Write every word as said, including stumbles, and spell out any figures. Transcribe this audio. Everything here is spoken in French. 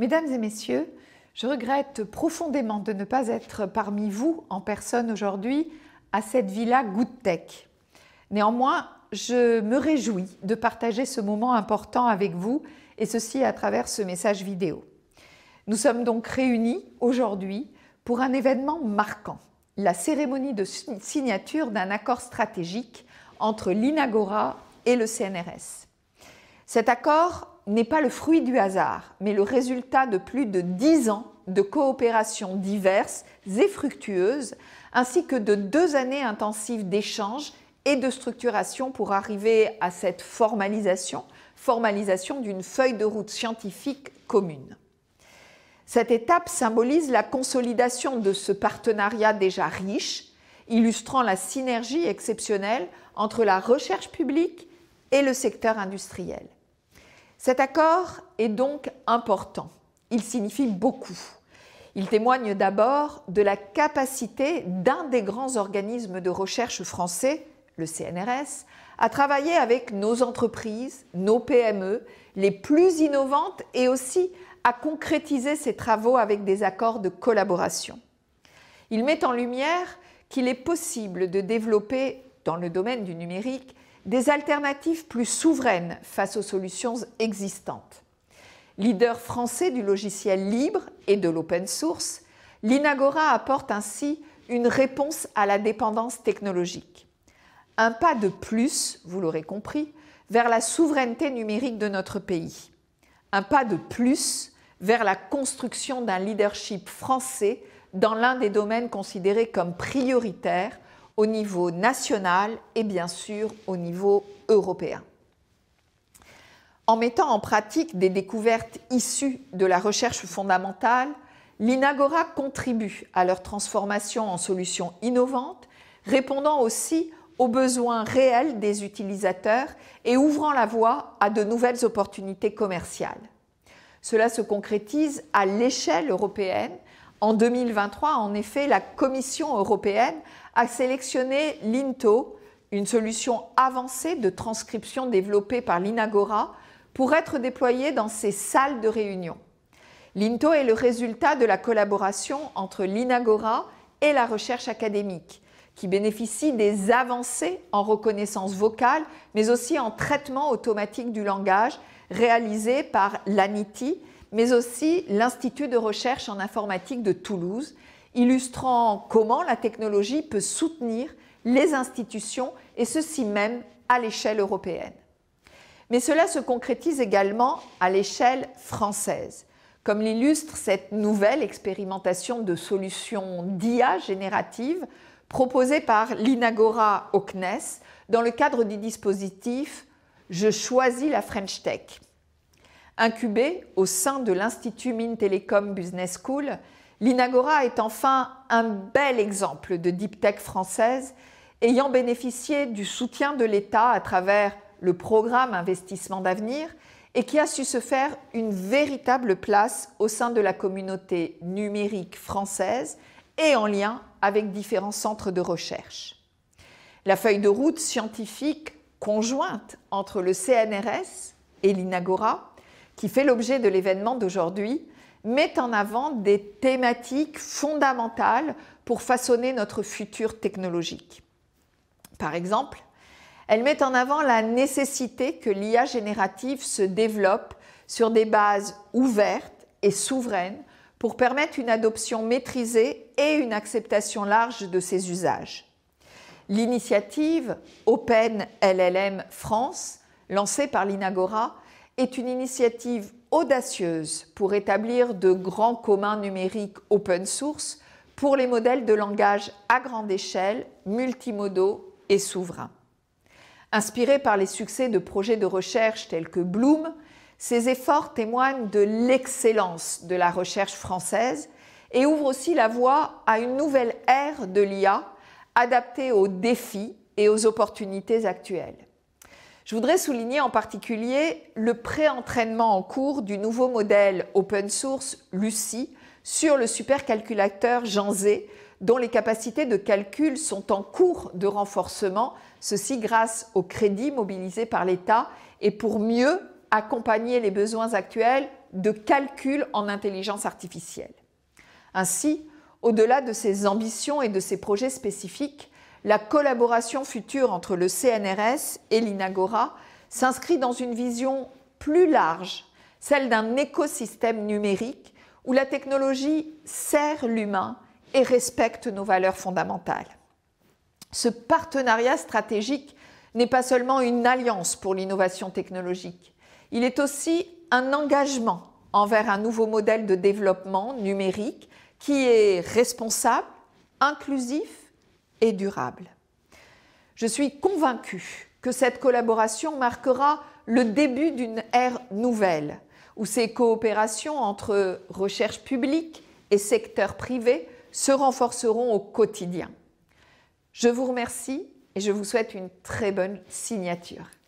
Mesdames et messieurs, je regrette profondément de ne pas être parmi vous en personne aujourd'hui à cette villa Good Tech. Néanmoins, je me réjouis de partager ce moment important avec vous et ceci à travers ce message vidéo. Nous sommes donc réunis aujourd'hui pour un événement marquant, la cérémonie de signature d'un accord stratégique entre Linagora et le C N R S. Cet accord n'est pas le fruit du hasard, mais le résultat de plus de dix ans de coopérations diverses et fructueuses, ainsi que de deux années intensives d'échanges et de structuration pour arriver à cette formalisation, formalisation d'une feuille de route scientifique commune. Cette étape symbolise la consolidation de ce partenariat déjà riche, illustrant la synergie exceptionnelle entre la recherche publique et le secteur industriel. Cet accord est donc important. Il signifie beaucoup. Il témoigne d'abord de la capacité d'un des grands organismes de recherche français, le C N R S, à travailler avec nos entreprises, nos P M E, les plus innovantes et aussi à concrétiser ses travaux avec des accords de collaboration. Il met en lumière qu'il est possible de développer, dans le domaine du numérique, des alternatives plus souveraines face aux solutions existantes. Leader français du logiciel libre et de l'open source, Linagora apporte ainsi une réponse à la dépendance technologique. Un pas de plus, vous l'aurez compris, vers la souveraineté numérique de notre pays. Un pas de plus vers la construction d'un leadership français dans l'un des domaines considérés comme prioritaires au niveau national et bien sûr au niveau européen. En mettant en pratique des découvertes issues de la recherche fondamentale, Linagora contribue à leur transformation en solutions innovantes, répondant aussi aux besoins réels des utilisateurs et ouvrant la voie à de nouvelles opportunités commerciales. Cela se concrétise à l'échelle européenne. En deux mille vingt-trois, en effet, la Commission européenne a sélectionné Linto, une solution avancée de transcription développée par Linagora, pour être déployée dans ses salles de réunion. Linto est le résultat de la collaboration entre Linagora et la recherche académique, qui bénéficie des avancées en reconnaissance vocale, mais aussi en traitement automatique du langage réalisé par l'A N I T I, mais aussi l'Institut de recherche en informatique de Toulouse, illustrant comment la technologie peut soutenir les institutions et ceci même à l'échelle européenne. Mais cela se concrétise également à l'échelle française, comme l'illustre cette nouvelle expérimentation de solutions d'I A générative proposée par Linagora au C N E S dans le cadre du dispositif « Je choisis la French Tech ». Incubée au sein de l'Institut Mines Télécom Business School, Linagora est enfin un bel exemple de deep tech française ayant bénéficié du soutien de l'État à travers le programme Investissement d'avenir et qui a su se faire une véritable place au sein de la communauté numérique française et en lien avec différents centres de recherche. La feuille de route scientifique conjointe entre le C N R S et Linagora, qui fait l'objet de l'événement d'aujourd'hui, met en avant des thématiques fondamentales pour façonner notre futur technologique. Par exemple, elle met en avant la nécessité que l'I A générative se développe sur des bases ouvertes et souveraines pour permettre une adoption maîtrisée et une acceptation large de ses usages. L'initiative Open L L M France, lancée par Linagora, est une initiative audacieuse pour établir de grands communs numériques open source pour les modèles de langage à grande échelle, multimodaux et souverains. Inspirés par les succès de projets de recherche tels que Bloom, ces efforts témoignent de l'excellence de la recherche française et ouvrent aussi la voie à une nouvelle ère de l'I A adaptée aux défis et aux opportunités actuelles. Je voudrais souligner en particulier le pré-entraînement en cours du nouveau modèle open source Lucie sur le supercalculateur Jean Zay, dont les capacités de calcul sont en cours de renforcement, ceci grâce aux crédits mobilisés par l'État et pour mieux accompagner les besoins actuels de calcul en intelligence artificielle. Ainsi, au-delà de ses ambitions et de ses projets spécifiques, la collaboration future entre le C N R S et l'Inagora s'inscrit dans une vision plus large, celle d'un écosystème numérique où la technologie sert l'humain et respecte nos valeurs fondamentales. Ce partenariat stratégique n'est pas seulement une alliance pour l'innovation technologique, il est aussi un engagement envers un nouveau modèle de développement numérique qui est responsable, inclusif et durable. Je suis convaincue que cette collaboration marquera le début d'une ère nouvelle, où ces coopérations entre recherche publique et secteur privé se renforceront au quotidien. Je vous remercie et je vous souhaite une très bonne signature.